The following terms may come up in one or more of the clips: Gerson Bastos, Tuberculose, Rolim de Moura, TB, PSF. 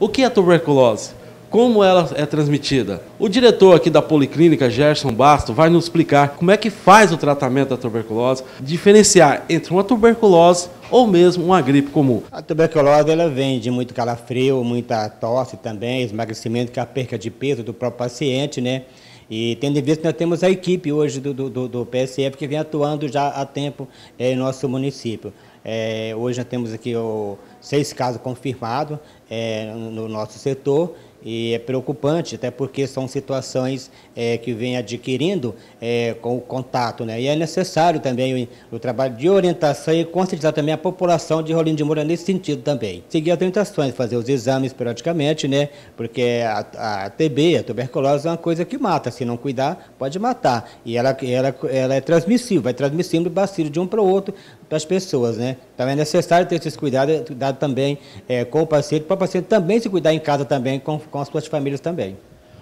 O que é a tuberculose? Como ela é transmitida? O diretor aqui da Policlínica, Gerson Bastos, vai nos explicar como é que faz o tratamento da tuberculose, diferenciar entre uma tuberculose ou mesmo uma gripe comum. A tuberculose ela vem de muito calafrio, muita tosse também, esmagrecimento, que é a perca de peso do próprio paciente, né? E tendo em vista que nós temos a equipe hoje do PSF que vem atuando já há tempo em nosso município. Hoje nós temos aqui 6 casos confirmados no nosso setor. E é preocupante, até porque são situações que vem adquirindo com o contato, né? E é necessário também o trabalho de orientação e conscientizar também a população de Rolim de Moura nesse sentido também. Seguir as orientações, fazer os exames periodicamente, né? Porque a TB, a tuberculose, é uma coisa que mata. Se não cuidar, pode matar. E ela é transmissível, vai transmitindo bacilo de um para o outro, para as pessoas, né? Então é necessário ter esses cuidados, também com o paciente, para o paciente também se cuidar em casa também, com as suas famílias também.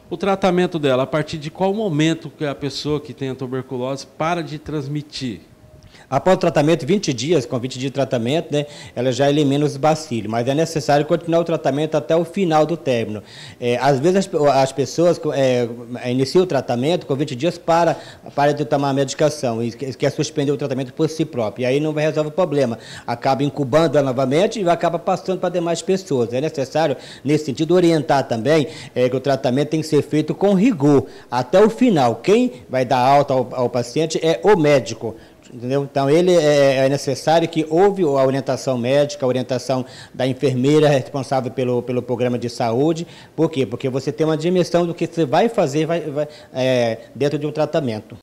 O tratamento dela, a partir de qual momento que a pessoa que tem a tuberculose para de transmitir? Após o tratamento, 20 dias, com 20 dias de tratamento, né, ela já elimina os bacilos, mas é necessário continuar o tratamento até o final do término. Às vezes as pessoas iniciam o tratamento com 20 dias para de tomar a medicação e quer suspender o tratamento por si próprio. E aí não resolve o problema, acaba incubando ela novamente e acaba passando para demais pessoas. É necessário, nesse sentido, orientar também que o tratamento tem que ser feito com rigor até o final. Quem vai dar alta ao paciente é o médico. Entendeu? Então, é necessário que houve a orientação médica, a orientação da enfermeira responsável pelo programa de saúde. Por quê? Porque você tem uma dimensão do que você vai fazer dentro de um tratamento.